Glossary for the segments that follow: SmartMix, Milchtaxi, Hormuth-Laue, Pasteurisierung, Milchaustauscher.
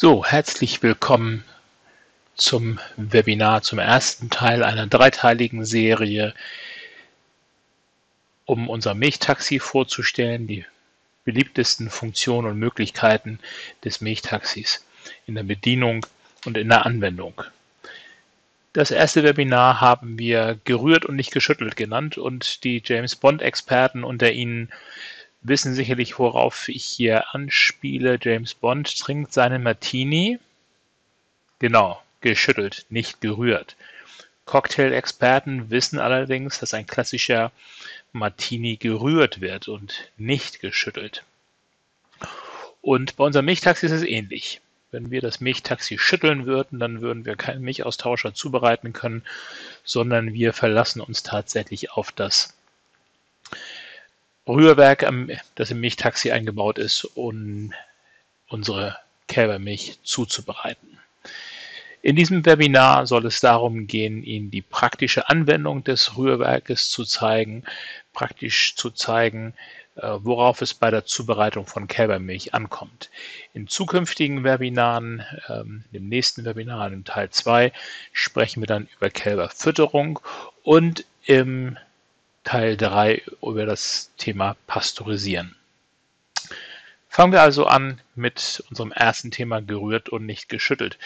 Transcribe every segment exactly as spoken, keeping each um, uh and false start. So, herzlich willkommen zum Webinar, zum ersten Teil einer dreiteiligen Serie, um unser Milchtaxi vorzustellen, die beliebtesten Funktionen und Möglichkeiten des Milchtaxis in der Bedienung und in der Anwendung. Das erste Webinar haben wir gerührt und nicht geschüttelt genannt, und die James-Bond-Experten unter Ihnen wissen sicherlich, worauf ich hier anspiele. James Bond trinkt seinen Martini. Genau, geschüttelt, nicht gerührt. Cocktail-Experten wissen allerdings, dass ein klassischer Martini gerührt wird und nicht geschüttelt. Und bei unserem Milchtaxi ist es ähnlich. Wenn wir das Milchtaxi schütteln würden, dann würden wir keinen Milchaustauscher zubereiten können, sondern wir verlassen uns tatsächlich auf das Rührwerk, das im Milchtaxi eingebaut ist, um unsere Kälbermilch zuzubereiten. In diesem Webinar soll es darum gehen, Ihnen die praktische Anwendung des Rührwerkes zu zeigen, praktisch zu zeigen, worauf es bei der Zubereitung von Kälbermilch ankommt. In zukünftigen Webinaren, im nächsten Webinar, im Teil zwei, sprechen wir dann über Kälberfütterung und im Teil drei über das Thema Pasteurisieren. Fangen wir also an mit unserem ersten Thema, gerührt und nicht geschüttelt.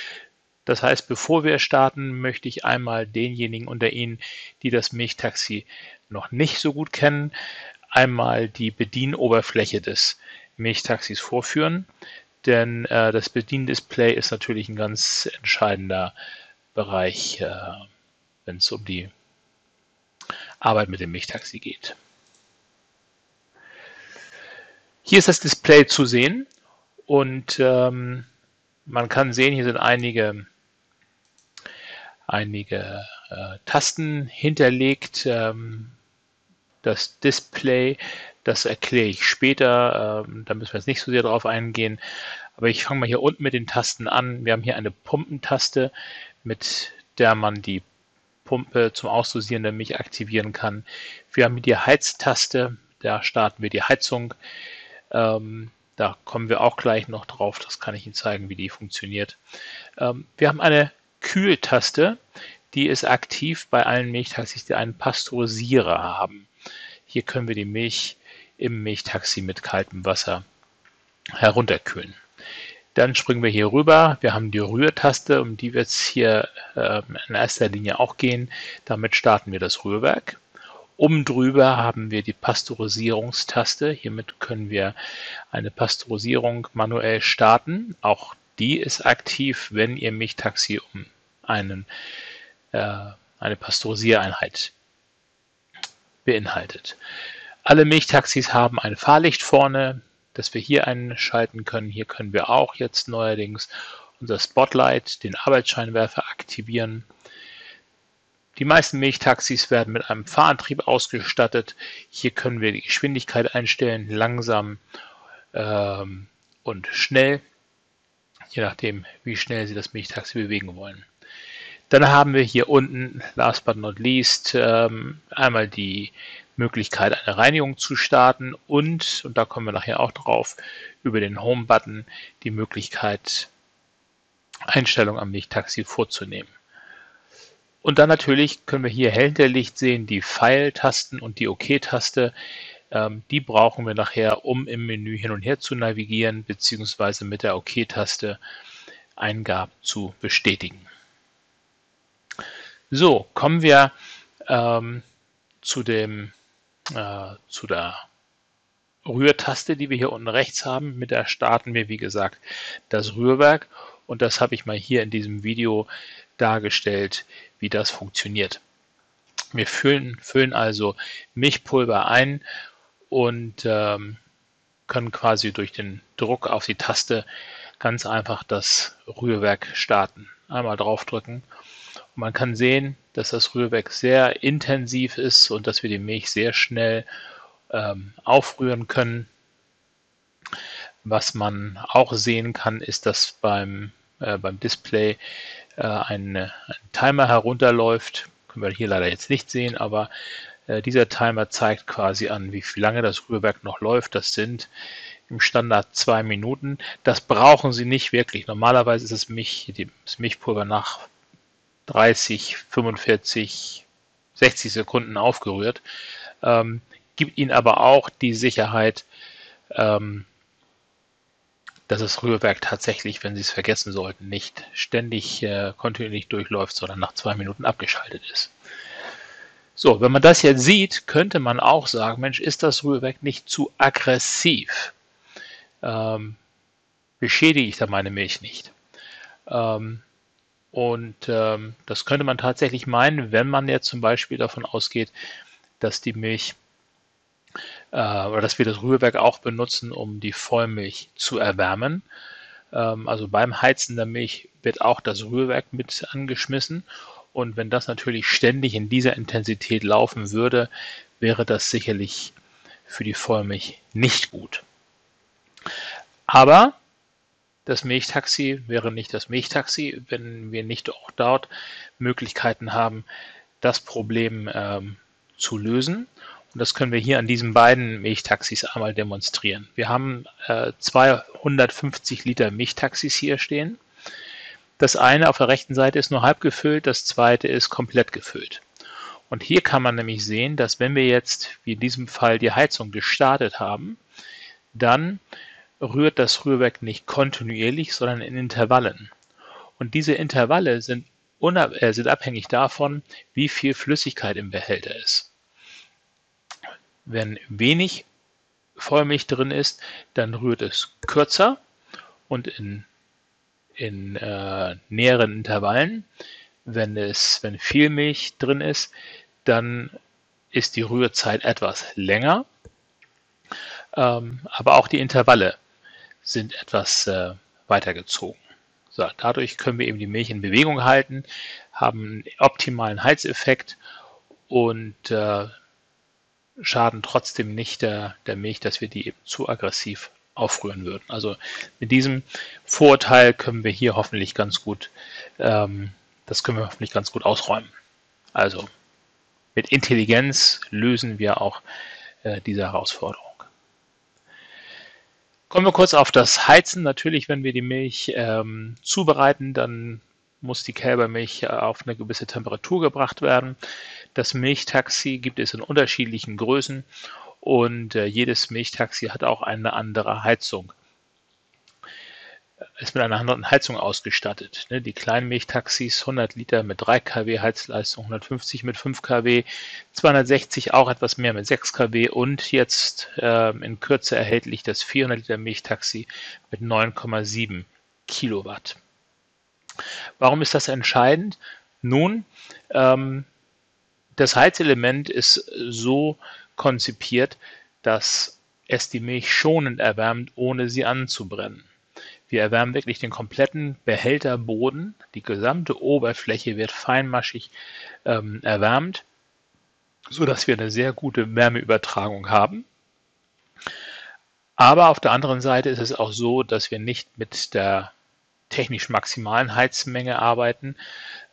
Das heißt, bevor wir starten, möchte ich einmal denjenigen unter Ihnen, die das Milchtaxi noch nicht so gut kennen, einmal die Bedienoberfläche des Milchtaxis vorführen, denn äh, das Bediendisplay ist natürlich ein ganz entscheidender Bereich, äh, wenn es um die Arbeit mit dem Milchtaxi geht. Hier ist das Display zu sehen, und ähm, man kann sehen, hier sind einige, einige äh, Tasten hinterlegt. Ähm, das Display, das erkläre ich später, ähm, da müssen wir jetzt nicht so sehr drauf eingehen. Aber ich fange mal hier unten mit den Tasten an. Wir haben hier eine Pumpentaste, mit der man die Pumpe zum Auslösieren der Milch aktivieren kann. Wir haben hier die Heiztaste, da starten wir die Heizung. Ähm, da kommen wir auch gleich noch drauf, das kann ich Ihnen zeigen, wie die funktioniert. Ähm, wir haben eine Kühltaste, die ist aktiv bei allen Milchtaxis, die einen Pasteurisierer haben. Hier können wir die Milch im Milchtaxi mit kaltem Wasser herunterkühlen. Dann springen wir hier rüber. Wir haben die Rührtaste, um die wird es hier äh, in erster Linie auch gehen. Damit starten wir das Rührwerk. Oben drüber haben wir die Pasteurisierungstaste. Hiermit können wir eine Pasteurisierung manuell starten. Auch die ist aktiv, wenn Ihr Milchtaxi um einen, äh, eine Pasteurisiereinheit beinhaltet. Alle Milchtaxis haben ein Fahrlicht vorne, dass wir hier einschalten können. Hier können wir auch jetzt neuerdings unser Spotlight, den Arbeitsscheinwerfer, aktivieren. Die meisten Milchtaxis werden mit einem Fahrantrieb ausgestattet. Hier können wir die Geschwindigkeit einstellen, langsam ähm, und schnell, je nachdem, wie schnell Sie das Milchtaxi bewegen wollen. Dann haben wir hier unten, last but not least, ähm, einmal die Möglichkeit, eine Reinigung zu starten, und, und da kommen wir nachher auch drauf, über den Home-Button die Möglichkeit, Einstellungen am Milchtaxi vorzunehmen. Und dann natürlich können wir hier hinterlegt sehen die Pfeiltasten und die OK-Taste. Ähm, die brauchen wir nachher, um im Menü hin und her zu navigieren, beziehungsweise mit der OK-Taste Eingaben zu bestätigen. So, kommen wir ähm, zu dem Äh, zu der Rührtaste, die wir hier unten rechts haben. Mit der starten wir, wie gesagt, das Rührwerk, und das habe ich mal hier in diesem Video dargestellt, wie das funktioniert. Wir füllen, füllen also Milchpulver ein und ähm, können quasi durch den Druck auf die Taste ganz einfach das Rührwerk starten. Einmal draufdrücken. Man kann sehen, dass das Rührwerk sehr intensiv ist und dass wir die Milch sehr schnell ähm, aufrühren können. Was man auch sehen kann, ist, dass beim, äh, beim Display äh, ein, ein Timer herunterläuft. Können wir hier leider jetzt nicht sehen, aber äh, dieser Timer zeigt quasi an, wie lange das Rührwerk noch läuft. Das sind im Standard zwei Minuten. Das brauchen Sie nicht wirklich. Normalerweise ist es Milch, das Milchpulver nach dreißig, fünfundvierzig, sechzig Sekunden aufgerührt. Ähm, gibt Ihnen aber auch die Sicherheit, ähm, dass das Rührwerk tatsächlich, wenn Sie es vergessen sollten, nicht ständig äh, kontinuierlich durchläuft, sondern nach zwei Minuten abgeschaltet ist. So, wenn man das jetzt sieht, könnte man auch sagen, Mensch, ist das Rührwerk nicht zu aggressiv? Ähm, beschädige ich da meine Milch nicht? Ähm, und ähm, das könnte man tatsächlich meinen, wenn man jetzt zum Beispiel davon ausgeht, dass die Milch äh, oder dass wir das Rührwerk auch benutzen, um die Vollmilch zu erwärmen. Ähm, also beim Heizen der Milch wird auch das Rührwerk mit angeschmissen. Und wenn das natürlich ständig in dieser Intensität laufen würde, wäre das sicherlich für die Vollmilch nicht gut. Aber das Milchtaxi wäre nicht das Milchtaxi, wenn wir nicht auch dort Möglichkeiten haben, das Problem ähm, zu lösen. Und das können wir hier an diesen beiden Milchtaxis einmal demonstrieren. Wir haben äh, zweihundertfünfzig Liter Milchtaxis hier stehen. Das eine auf der rechten Seite ist nur halb gefüllt, das zweite ist komplett gefüllt. Und hier kann man nämlich sehen, dass wenn wir jetzt, wie in diesem Fall, die Heizung gestartet haben, dann rührt das Rührwerk nicht kontinuierlich, sondern in Intervallen. Und diese Intervalle sind, äh, sind abhängig davon, wie viel Flüssigkeit im Behälter ist. Wenn wenig Vollmilch drin ist, dann rührt es kürzer und in in äh, näheren Intervallen. Wenn es, wenn viel Milch drin ist, dann ist die Rührzeit etwas länger. Ähm, aber auch die Intervalle sind etwas äh, weitergezogen. So, dadurch können wir eben die Milch in Bewegung halten, haben einen optimalen Heizeffekt und äh, schaden trotzdem nicht der, der Milch, dass wir die eben zu aggressiv aufrühren würden. Also mit diesem Vorurteil können wir hier hoffentlich ganz gut, ähm, das können wir hoffentlich ganz gut ausräumen. Also mit Intelligenz lösen wir auch äh, diese Herausforderung. Kommen wir kurz auf das Heizen. Natürlich, wenn wir die Milch ähm, zubereiten, dann muss die Kälbermilch auf eine gewisse Temperatur gebracht werden. Das Milchtaxi gibt es in unterschiedlichen Größen. Und äh, jedes Milchtaxi hat auch eine andere Heizung, ist mit einer anderen Heizung ausgestattet. Ne? Die kleinen Milchtaxis hundert Liter mit drei Kilowatt Heizleistung, hundertfünfzig mit fünf Kilowatt, zweihundertsechzig auch etwas mehr mit sechs Kilowatt und jetzt äh, in Kürze erhältlich das vierhundert Liter Milchtaxi mit neun Komma sieben Kilowatt. Warum ist das entscheidend? Nun, ähm, das Heizelement ist so konzipiert, dass es die Milch schonend erwärmt, ohne sie anzubrennen. Wir erwärmen wirklich den kompletten Behälterboden, die gesamte Oberfläche wird feinmaschig ähm, erwärmt, sodass wir eine sehr gute Wärmeübertragung haben. Aber auf der anderen Seite ist es auch so, dass wir nicht mit der technisch maximalen Heizmenge arbeiten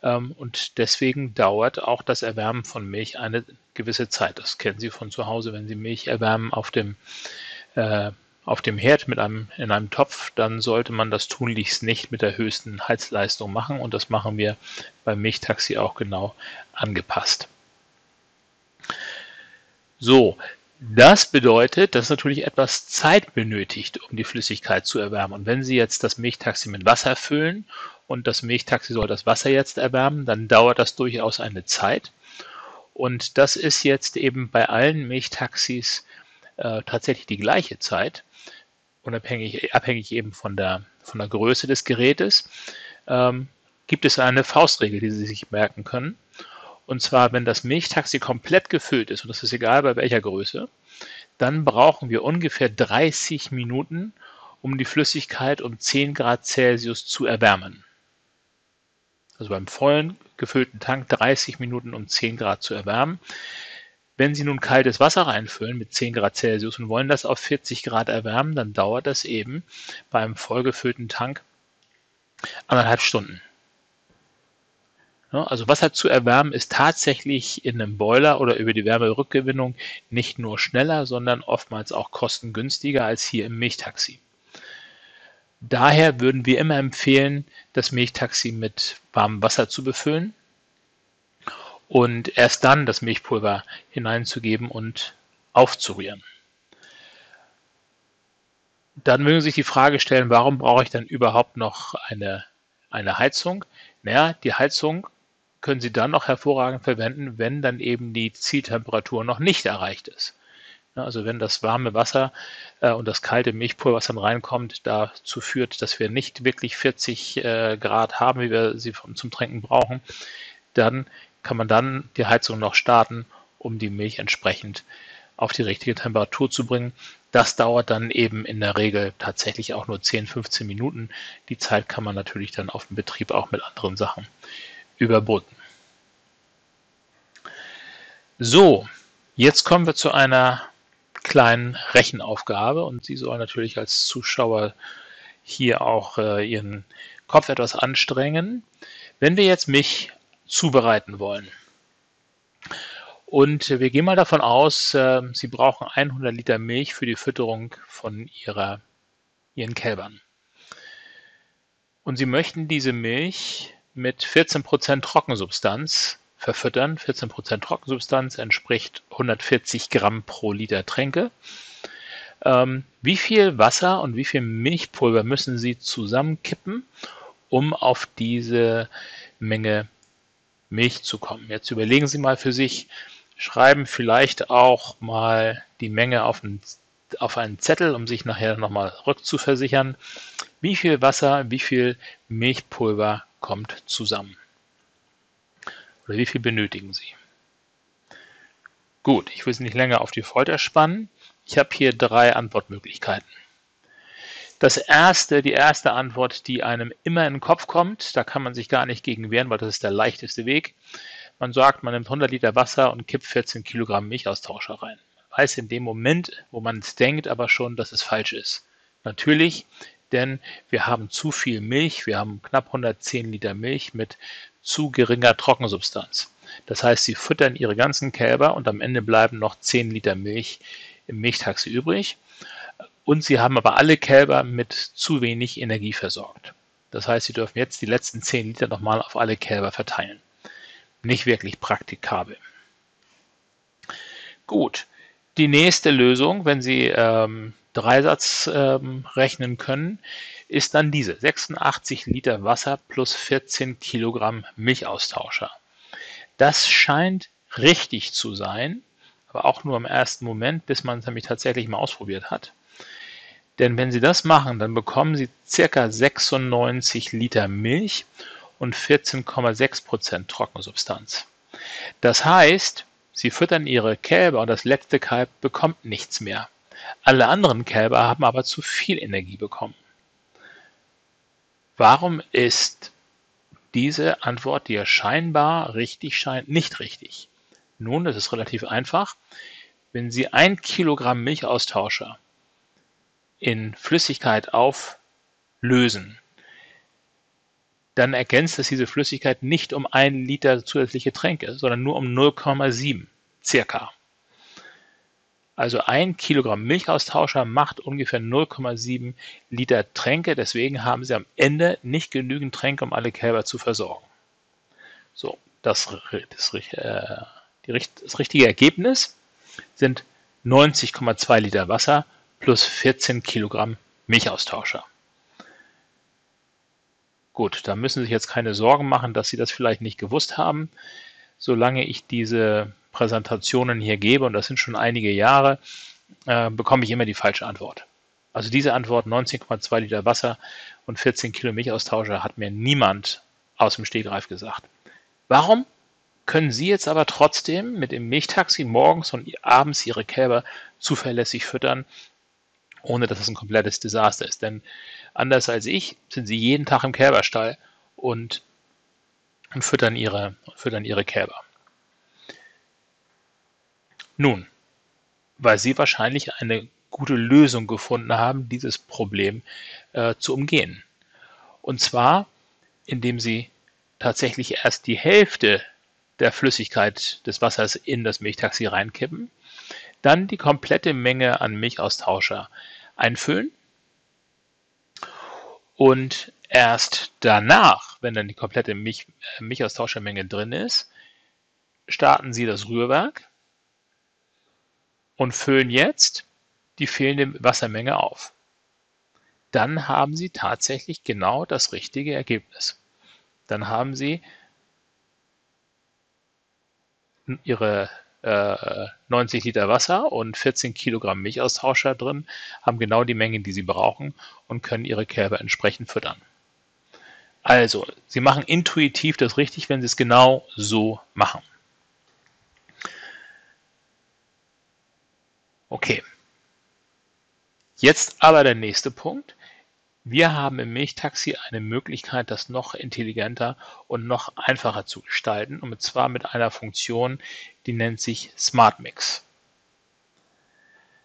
ähm, und deswegen dauert auch das Erwärmen von Milch eine gewisse Zeit. Das kennen Sie von zu Hause, wenn Sie Milch erwärmen auf dem, äh, auf dem Herd mit einem, in einem Topf, dann sollte man das tunlichst nicht mit der höchsten Heizleistung machen und das machen wir beim Milchtaxi auch genau angepasst. So, das bedeutet, dass natürlich etwas Zeit benötigt, um die Flüssigkeit zu erwärmen. Und wenn Sie jetzt das Milchtaxi mit Wasser füllen und das Milchtaxi soll das Wasser jetzt erwärmen, dann dauert das durchaus eine Zeit. Und das ist jetzt eben bei allen Milchtaxis äh, tatsächlich die gleiche Zeit, unabhängig, abhängig eben von der, von der Größe des Gerätes. Ähm, gibt es eine Faustregel, die Sie sich merken können. Und zwar, wenn das Milchtaxi komplett gefüllt ist, und das ist egal bei welcher Größe, dann brauchen wir ungefähr dreißig Minuten, um die Flüssigkeit um zehn Grad Celsius zu erwärmen. Also beim vollen gefüllten Tank dreißig Minuten um zehn Grad zu erwärmen. Wenn Sie nun kaltes Wasser reinfüllen mit zehn Grad Celsius und wollen das auf vierzig Grad erwärmen, dann dauert das eben beim vollgefüllten Tank anderthalb Stunden. Also Wasser zu erwärmen ist tatsächlich in einem Boiler oder über die Wärmerückgewinnung nicht nur schneller, sondern oftmals auch kostengünstiger als hier im Milchtaxi. Daher würden wir immer empfehlen, das Milchtaxi mit warmem Wasser zu befüllen und erst dann das Milchpulver hineinzugeben und aufzurühren. Dann mögen Sie sich die Frage stellen, warum brauche ich dann überhaupt noch eine, eine Heizung? Naja, die Heizung können Sie dann noch hervorragend verwenden, wenn dann eben die Zieltemperatur noch nicht erreicht ist. Also wenn das warme Wasser und das kalte Milchpulver, was dann reinkommt, dazu führt, dass wir nicht wirklich vierzig Grad haben, wie wir sie zum Trinken brauchen, dann kann man dann die Heizung noch starten, um die Milch entsprechend auf die richtige Temperatur zu bringen. Das dauert dann eben in der Regel tatsächlich auch nur zehn, fünfzehn Minuten. Die Zeit kann man natürlich dann auf dem Betrieb auch mit anderen Sachen überbrücken. So, jetzt kommen wir zu einer kleinen Rechenaufgabe und Sie sollen natürlich als Zuschauer hier auch äh, Ihren Kopf etwas anstrengen. Wenn wir jetzt Milch zubereiten wollen und wir gehen mal davon aus, äh, Sie brauchen hundert Liter Milch für die Fütterung von ihrer, Ihren Kälbern und Sie möchten diese Milch mit vierzehn Prozent Trockensubstanz verfüttern. vierzehn Prozent Trockensubstanz entspricht hundertvierzig Gramm pro Liter Tränke. Ähm, wie viel Wasser und wie viel Milchpulver müssen Sie zusammenkippen, um auf diese Menge Milch zu kommen? Jetzt überlegen Sie mal für sich, schreiben vielleicht auch mal die Menge auf einen, auf einen Zettel, um sich nachher nochmal rückzuversichern. Wie viel Wasser, wie viel Milchpulver kommt zusammen? Oder wie viel benötigen Sie? Gut, ich will es nicht länger auf die Folter spannen. Ich habe hier drei Antwortmöglichkeiten. Das erste, die erste Antwort, die einem immer in den Kopf kommt, da kann man sich gar nicht gegen wehren, weil das ist der leichteste Weg. Man sagt, man nimmt hundert Liter Wasser und kippt vierzehn Kilogramm Milchaustauscher rein. Man weiß in dem Moment, wo man es denkt, aber schon, dass es falsch ist. Natürlich, denn wir haben zu viel Milch. Wir haben knapp hundertzehn Liter Milch mit zu geringer Trockensubstanz. Das heißt, Sie füttern Ihre ganzen Kälber und am Ende bleiben noch zehn Liter Milch im Milchtaxi übrig. Und Sie haben aber alle Kälber mit zu wenig Energie versorgt. Das heißt, Sie dürfen jetzt die letzten zehn Liter nochmal auf alle Kälber verteilen. Nicht wirklich praktikabel. Gut, die nächste Lösung, wenn Sie ähm, Dreisatz ähm, rechnen können, ist dann diese, sechsundachtzig Liter Wasser plus vierzehn Kilogramm Milchaustauscher. Das scheint richtig zu sein, aber auch nur im ersten Moment, bis man es nämlich tatsächlich mal ausprobiert hat. Denn wenn Sie das machen, dann bekommen Sie ca. sechsundneunzig Liter Milch und vierzehn Komma sechs Prozent Trockensubstanz. Das heißt, Sie füttern Ihre Kälber und das letzte Kalb bekommt nichts mehr. Alle anderen Kälber haben aber zu viel Energie bekommen. Warum ist diese Antwort, die ja scheinbar richtig scheint, nicht richtig? Nun, das ist relativ einfach. Wenn Sie ein Kilogramm Milchaustauscher in Flüssigkeit auflösen, dann ergänzt es diese Flüssigkeit nicht um ein Liter zusätzliche Tränke, sondern nur um null Komma sieben circa. Also ein Kilogramm Milchaustauscher macht ungefähr null Komma sieben Liter Tränke. Deswegen haben Sie am Ende nicht genügend Tränke, um alle Kälber zu versorgen. So, das, das, äh, das richtige Ergebnis sind neunzig Komma zwei Liter Wasser plus vierzehn Kilogramm Milchaustauscher. Gut, da müssen Sie sich jetzt keine Sorgen machen, dass Sie das vielleicht nicht gewusst haben. Solange ich diese Präsentationen hier gebe, und das sind schon einige Jahre, äh, bekomme ich immer die falsche Antwort. Also diese Antwort, neunzehn Komma zwei Liter Wasser und vierzehn Kilogramm Milchaustauscher, hat mir niemand aus dem Stegreif gesagt. Warum können Sie jetzt aber trotzdem mit dem Milchtaxi morgens und abends Ihre Kälber zuverlässig füttern, ohne dass es ein komplettes Desaster ist? Denn anders als ich sind Sie jeden Tag im Kälberstall und, und füttern ihre, füttern ihre Kälber. Nun, weil Sie wahrscheinlich eine gute Lösung gefunden haben, dieses Problem äh, zu umgehen. Und zwar, indem Sie tatsächlich erst die Hälfte der Flüssigkeit des Wassers in das Milchtaxi reinkippen, dann die komplette Menge an Milchaustauscher einfüllen und erst danach, wenn dann die komplette Milch, Milchaustauschermenge drin ist, starten Sie das Rührwerk und füllen jetzt die fehlende Wassermenge auf. Dann haben Sie tatsächlich genau das richtige Ergebnis. Dann haben Sie Ihre äh, neunzig Liter Wasser und vierzehn Kilogramm Milchaustauscher drin, haben genau die Menge, die Sie brauchen und können Ihre Kälber entsprechend füttern. Also, Sie machen intuitiv das richtig, wenn Sie es genau so machen. Okay. Jetzt aber der nächste Punkt. Wir haben im Milchtaxi eine Möglichkeit, das noch intelligenter und noch einfacher zu gestalten, und zwar mit einer Funktion, die nennt sich SmartMix.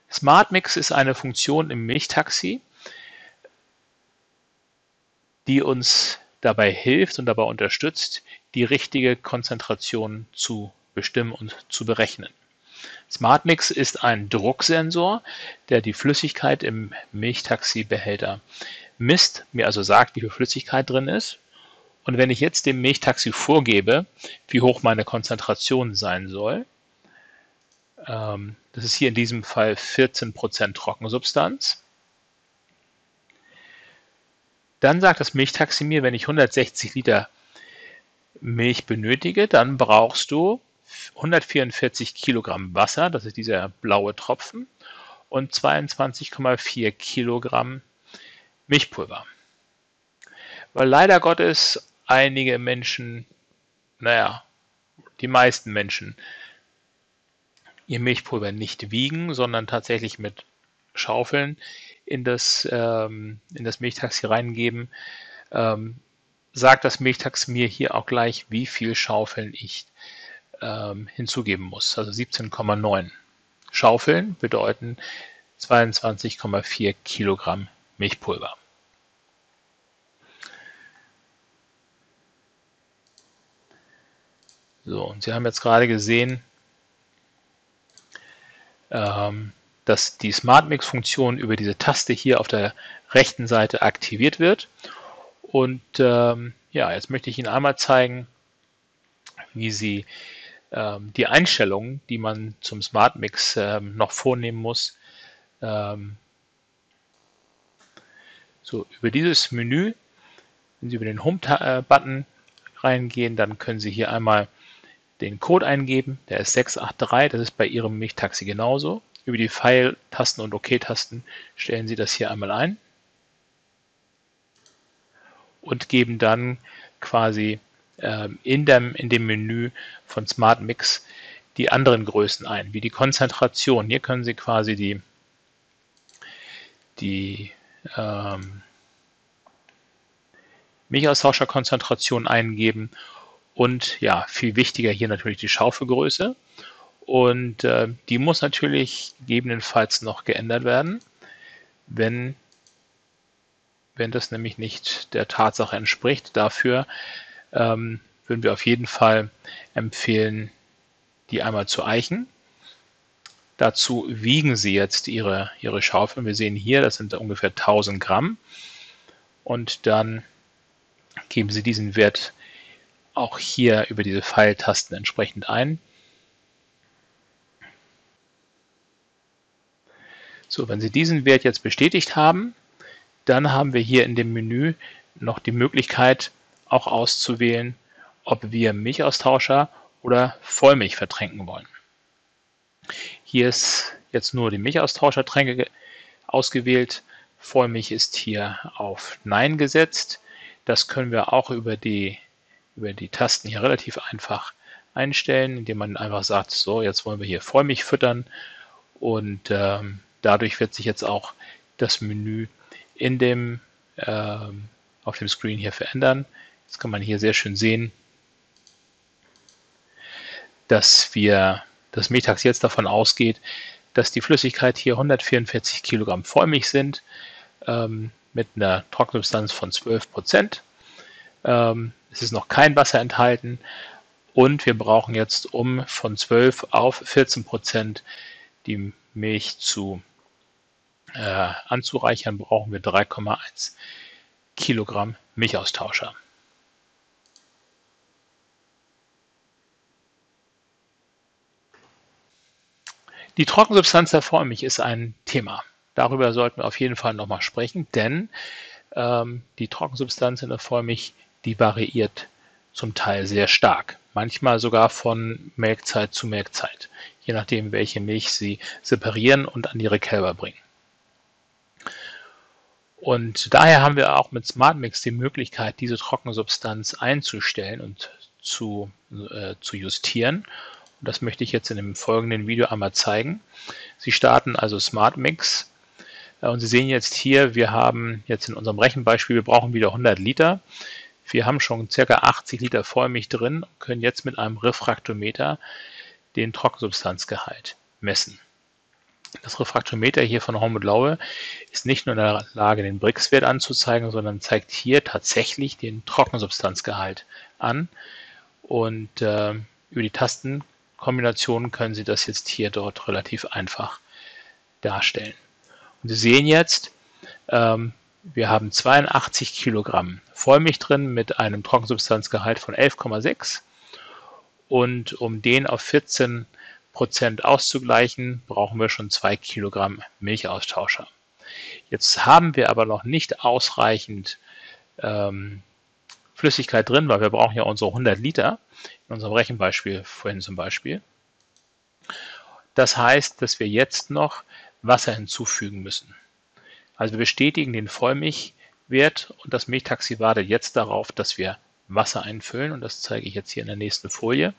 SmartMix ist eine Funktion im Milchtaxi, die uns dabei hilft und dabei unterstützt, die richtige Konzentration zu bestimmen und zu berechnen. SmartMix ist ein Drucksensor, der die Flüssigkeit im Milchtaxi-Behälter misst, mir also sagt, wie viel Flüssigkeit drin ist. Und wenn ich jetzt dem Milchtaxi vorgebe, wie hoch meine Konzentration sein soll, ähm, das ist hier in diesem Fall vierzehn Prozent Trockensubstanz, dann sagt das Milchtaxi mir, wenn ich hundertsechzig Liter Milch benötige, dann brauchst du hundertvierundvierzig Kilogramm Wasser, das ist dieser blaue Tropfen, und zweiundzwanzig Komma vier Kilogramm Milchpulver. Weil leider Gottes einige Menschen, naja, die meisten Menschen, ihr Milchpulver nicht wiegen, sondern tatsächlich mit Schaufeln in das, ähm, in das Milchtaxi reingeben, ähm, sagt das Milchtaxi mir hier auch gleich, wie viel Schaufeln ich hinzugeben muss, also siebzehn Komma neun. Schaufeln bedeuten zweiundzwanzig Komma vier Kilogramm Milchpulver. So, und Sie haben jetzt gerade gesehen, dass die SmartMix-Funktion über diese Taste hier auf der rechten Seite aktiviert wird. Und ja, jetzt möchte ich Ihnen einmal zeigen, wie Sie die Einstellungen, die man zum SmartMix ähm, noch vornehmen muss. Ähm, so, über dieses Menü, wenn Sie über den Home-Button reingehen, dann können Sie hier einmal den Code eingeben, der ist sechs acht drei, das ist bei Ihrem Milchtaxi genauso. Über die Pfeiltasten und OK-Tasten stellen Sie das hier einmal ein und geben dann quasi In dem, in dem Menü von SmartMix die anderen Größen ein, wie die Konzentration. Hier können Sie quasi die, die ähm, Milchaustauscherkonzentration eingeben und ja, viel wichtiger hier natürlich die Schaufelgröße. Und äh, die muss natürlich gegebenenfalls noch geändert werden, wenn, wenn das nämlich nicht der Tatsache entspricht. Dafür würden wir auf jeden Fall empfehlen, die einmal zu eichen. Dazu wiegen Sie jetzt Ihre, Ihre Schaufeln. Wir sehen hier, das sind ungefähr tausend Gramm. Und dann geben Sie diesen Wert auch hier über diese Pfeiltasten entsprechend ein. So, wenn Sie diesen Wert jetzt bestätigt haben, dann haben wir hier in dem Menü noch die Möglichkeit, auch auszuwählen, ob wir Milchaustauscher oder Vollmilch vertränken wollen. Hier ist jetzt nur die Milchaustauschertränke ausgewählt. Vollmilch ist hier auf Nein gesetzt. Das können wir auch über die, über die Tasten hier relativ einfach einstellen, indem man einfach sagt, so, jetzt wollen wir hier Vollmilch füttern. Und ähm, dadurch wird sich jetzt auch das Menü in dem, ähm, auf dem Screen hier verändern. Das kann man hier sehr schön sehen, dass wir das Milchtaxi jetzt davon ausgeht, dass die Flüssigkeit hier hundertvierundvierzig Kilogramm Vollmilch sind, ähm, mit einer Trockensubstanz von zwölf Prozent. Ähm, Es ist noch kein Wasser enthalten und wir brauchen jetzt, um von zwölf auf vierzehn Prozent die Milch zu äh, anzureichern, brauchen wir drei Komma eins Kilogramm Milchaustauscher. Die Trockensubstanz der Vollmilch ist ein Thema. Darüber sollten wir auf jeden Fall nochmal sprechen, denn ähm, die Trockensubstanz in der Vollmilch, die variiert zum Teil sehr stark. Manchmal sogar von Melkzeit zu Melkzeit, je nachdem, welche Milch sie separieren und an ihre Kälber bringen. Und daher haben wir auch mit SmartMix die Möglichkeit, diese Trockensubstanz einzustellen und zu, äh, zu justieren. Und das möchte ich jetzt in dem folgenden Video einmal zeigen. Sie starten also SmartMix und Sie sehen jetzt hier, wir haben jetzt in unserem Rechenbeispiel, wir brauchen wieder hundert Liter. Wir haben schon ca. achtzig Liter Vollmilch drin und können jetzt mit einem Refraktometer den Trockensubstanzgehalt messen. Das Refraktometer hier von Hormuth-Laue ist nicht nur in der Lage, den Brix-Wert anzuzeigen, sondern zeigt hier tatsächlich den Trockensubstanzgehalt an. Und äh, über die Tastenkombinationen können Sie das jetzt hier dort relativ einfach darstellen. Und Sie sehen jetzt, ähm, wir haben zweiundachtzig Kilogramm Vollmilch drin mit einem Trockensubstanzgehalt von elf Komma sechs. Und um den auf vierzehn Prozent auszugleichen, brauchen wir schon zwei Kilogramm Milchaustauscher. Jetzt haben wir aber noch nicht ausreichend ähm, Flüssigkeit drin, weil wir brauchen ja unsere hundert Liter, in unserem Rechenbeispiel vorhin zum Beispiel. Das heißt, dass wir jetzt noch Wasser hinzufügen müssen. Also wir bestätigen den Vollmilchwert und das Milchtaxi wartet jetzt darauf, dass wir Wasser einfüllen und das zeige ich jetzt hier in der nächsten Folie.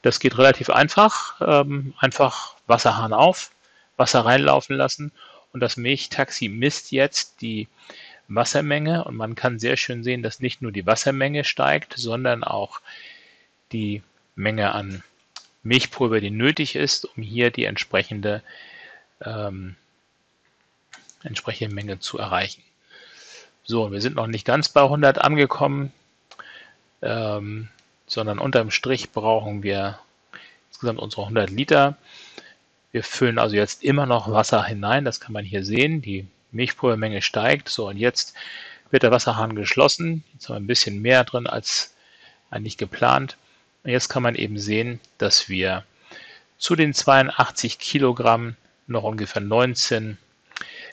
Das geht relativ einfach, ähm, einfach Wasserhahn auf, Wasser reinlaufen lassen und das Milchtaxi misst jetzt die Wassermenge und man kann sehr schön sehen, dass nicht nur die Wassermenge steigt, sondern auch die Menge an Milchpulver, die nötig ist, um hier die entsprechende ähm, entsprechende Menge zu erreichen. So, wir sind noch nicht ganz bei hundert angekommen, ähm, sondern unterm Strich brauchen wir insgesamt unsere hundert Liter. Wir füllen also jetzt immer noch Wasser hinein, das kann man hier sehen, die Milchpulvermenge steigt. So, und jetzt wird der Wasserhahn geschlossen, jetzt haben wir ein bisschen mehr drin als eigentlich geplant. Und jetzt kann man eben sehen, dass wir zu den zweiundachtzig Kilogramm noch ungefähr neunzehn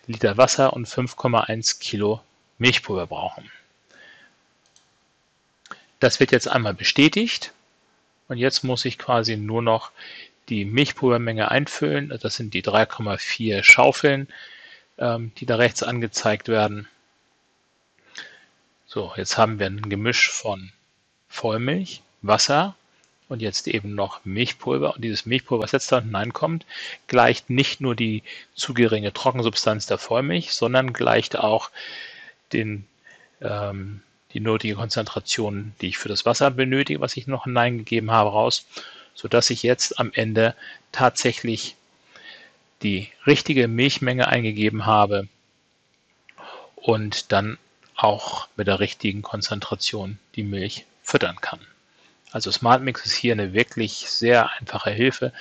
Liter Wasser und fünf Komma eins Kilo Milchpulver brauchen. Das wird jetzt einmal bestätigt und jetzt muss ich quasi nur noch die Milchpulvermenge einfüllen. Das sind die drei Komma vier Schaufeln, ähm, die da rechts angezeigt werden. So, jetzt haben wir ein Gemisch von Vollmilch, Wasser und jetzt eben noch Milchpulver. Und dieses Milchpulver, was jetzt da hineinkommt, gleicht nicht nur die zu geringe Trockensubstanz der Vollmilch, sondern gleicht auch den, ähm, die nötige Konzentration, die ich für das Wasser benötige, was ich noch hineingegeben habe, raus, sodass ich jetzt am Ende tatsächlich die richtige Milchmenge eingegeben habe und dann auch mit der richtigen Konzentration die Milch füttern kann. Also SmartMix ist hier eine wirklich sehr einfache Hilfe.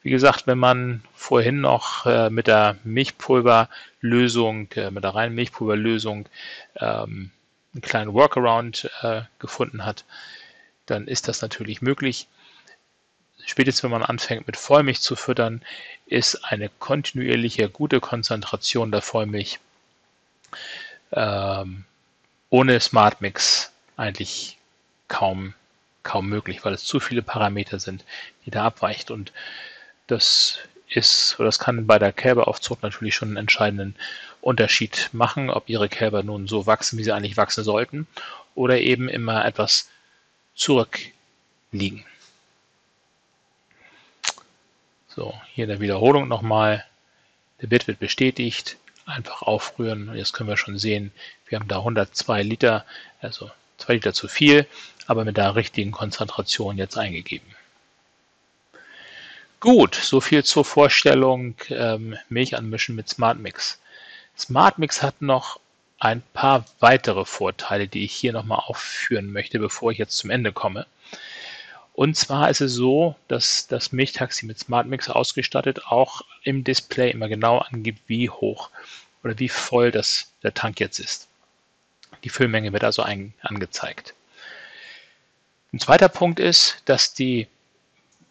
Wie gesagt, wenn man vorhin noch äh, mit der Milchpulverlösung, äh, mit der reinen Milchpulverlösung ähm, einen kleinen Workaround äh, gefunden hat, dann ist das natürlich möglich. Spätestens wenn man anfängt mit Vollmilch zu füttern, ist eine kontinuierliche, gute Konzentration der Vollmilch ähm, ohne SmartMix eigentlich kaum kaum möglich, weil es zu viele Parameter sind, die da abweicht. Und das ist, oder das kann bei der Kälberaufzucht natürlich schon einen entscheidenden Unterschied machen, ob Ihre Kälber nun so wachsen, wie sie eigentlich wachsen sollten, oder eben immer etwas zurückliegen. So, hier in der Wiederholung nochmal. Der Wert wird bestätigt. Einfach aufrühren. Und jetzt können wir schon sehen, wir haben da hundertzwei Liter, also zwei Liter zu viel, aber mit der richtigen Konzentration jetzt eingegeben. Gut, soviel zur Vorstellung ähm, Milch anmischen mit SmartMix. SmartMix hat noch ein paar weitere Vorteile, die ich hier nochmal aufführen möchte, bevor ich jetzt zum Ende komme. Und zwar ist es so, dass das Milchtaxi mit SmartMix ausgestattet auch im Display immer genau angibt, wie hoch oder wie voll das, der Tank jetzt ist. Die Füllmenge wird also ein, angezeigt. Ein zweiter Punkt ist, dass, die,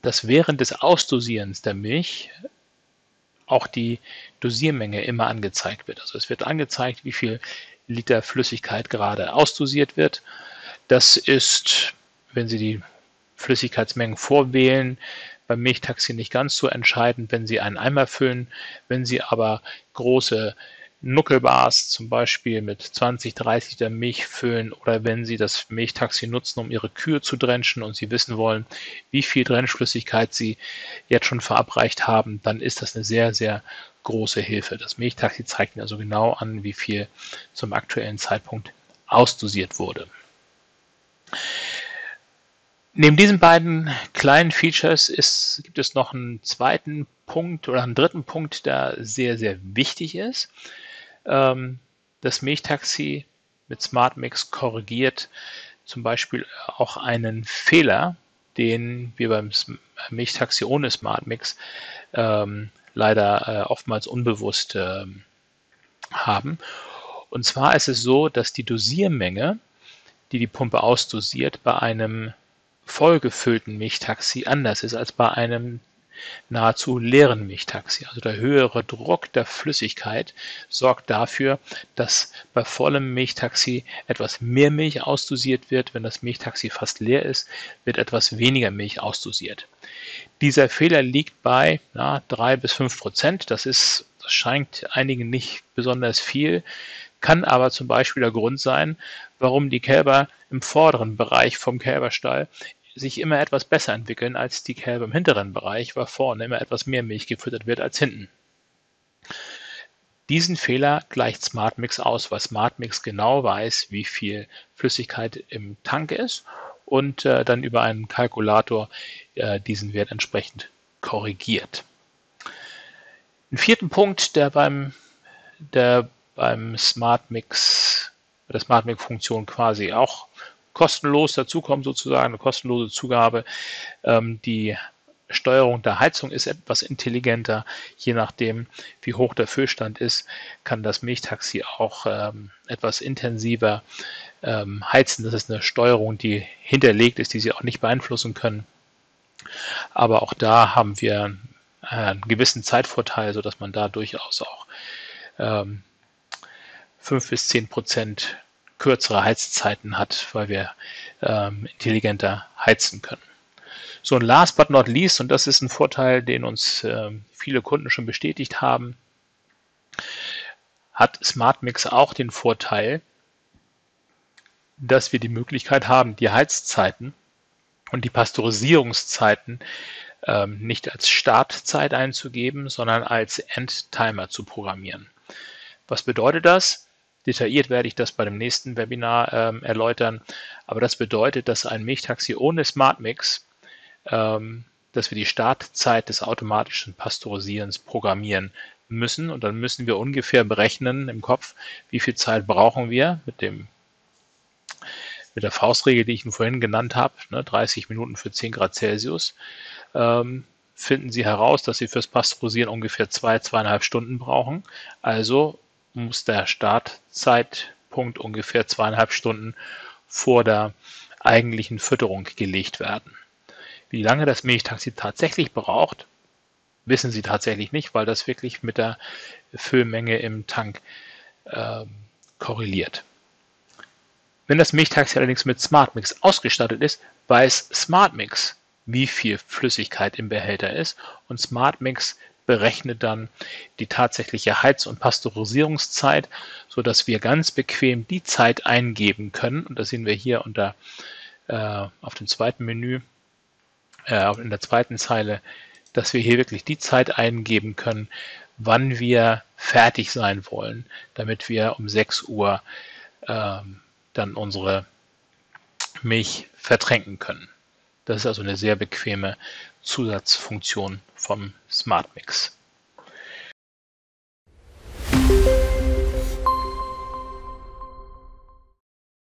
dass während des Ausdosierens der Milch auch die Dosiermenge immer angezeigt wird. Also es wird angezeigt, wie viel Liter Flüssigkeit gerade ausdosiert wird. Das ist, wenn Sie die Flüssigkeitsmengen vorwählen, beim Milchtaxi nicht ganz so entscheidend, wenn Sie einen Eimer füllen. Wenn Sie aber große Nuckelbars zum Beispiel mit zwanzig, dreißig Liter Milch füllen oder wenn Sie das Milchtaxi nutzen, um Ihre Kühe zu drenchen und Sie wissen wollen, wie viel Drenchflüssigkeit Sie jetzt schon verabreicht haben, dann ist das eine sehr, sehr große Hilfe. Das Milchtaxi zeigt Ihnen also genau an, wie viel zum aktuellen Zeitpunkt ausdosiert wurde. Neben diesen beiden kleinen Features ist, gibt es noch einen zweiten Punkt oder einen dritten Punkt, der sehr, sehr wichtig ist. Das Milchtaxi mit SmartMix korrigiert zum Beispiel auch einen Fehler, den wir beim Milchtaxi ohne SmartMix ähm, leider äh, oftmals unbewusst äh, haben. Und zwar ist es so, dass die Dosiermenge, die die Pumpe ausdosiert, bei einem vollgefüllten Milchtaxi anders ist als bei einem nahezu leeren Milchtaxi. Also der höhere Druck der Flüssigkeit sorgt dafür, dass bei vollem Milchtaxi etwas mehr Milch ausdosiert wird. Wenn das Milchtaxi fast leer ist, wird etwas weniger Milch ausdosiert. Dieser Fehler liegt bei na, drei bis fünf Prozent. Das ist, das scheint einigen nicht besonders viel, kann aber zum Beispiel der Grund sein, warum die Kälber im vorderen Bereich vom Kälberstall sich immer etwas besser entwickeln als die Kälber im hinteren Bereich, weil vorne immer etwas mehr Milch gefüttert wird als hinten. Diesen Fehler gleicht SmartMix aus, weil SmartMix genau weiß, wie viel Flüssigkeit im Tank ist und äh, dann über einen Kalkulator äh, diesen Wert entsprechend korrigiert. Ein vierten Punkt, der beim, der beim SmartMix, der SmartMix-Funktion quasi auch kostenlos dazukommt, sozusagen eine kostenlose Zugabe. Ähm, die Steuerung der Heizung ist etwas intelligenter. Je nachdem, wie hoch der Füllstand ist, kann das Milchtaxi auch ähm, etwas intensiver ähm, heizen. Das ist eine Steuerung, die hinterlegt ist, die Sie auch nicht beeinflussen können. Aber auch da haben wir einen gewissen Zeitvorteil, sodass man da durchaus auch ähm, fünf bis zehn Prozent kürzere Heizzeiten hat, weil wir ähm, intelligenter heizen können. So, und last but not least, und das ist ein Vorteil, den uns äh, viele Kunden schon bestätigt haben, hat SmartMix auch den Vorteil, dass wir die Möglichkeit haben, die Heizzeiten und die Pasteurisierungszeiten ähm, nicht als Startzeit einzugeben, sondern als Endtimer zu programmieren. Was bedeutet das? Detailliert werde ich das bei dem nächsten Webinar ähm, erläutern, aber das bedeutet, dass ein Milchtaxi ohne SmartMix, ähm, dass wir die Startzeit des automatischen Pasteurisierens programmieren müssen und dann müssen wir ungefähr berechnen im Kopf, wie viel Zeit brauchen wir mit, dem, mit der Faustregel, die ich Ihnen vorhin genannt habe, ne, dreißig Minuten für zehn Grad Celsius, ähm, finden Sie heraus, dass Sie fürs Pasteurisieren ungefähr zwei, zweieinhalb Stunden brauchen, also muss der Startzeitpunkt ungefähr zweieinhalb Stunden vor der eigentlichen Fütterung gelegt werden. Wie lange das Milchtaxi tatsächlich braucht, wissen Sie tatsächlich nicht, weil das wirklich mit der Füllmenge im Tank äh, korreliert. Wenn das Milchtaxi allerdings mit SmartMix ausgestattet ist, weiß SmartMix, wie viel Flüssigkeit im Behälter ist und SmartMix berechnet dann die tatsächliche Heiz- und Pasteurisierungszeit, sodass wir ganz bequem die Zeit eingeben können. Und das sehen wir hier unter, äh, auf dem zweiten Menü, äh, in der zweiten Zeile, dass wir hier wirklich die Zeit eingeben können, wann wir fertig sein wollen, damit wir um sechs Uhr äh, dann unsere Milch vertränken können. Das ist also eine sehr bequeme Zusatzfunktion vom SmartMix.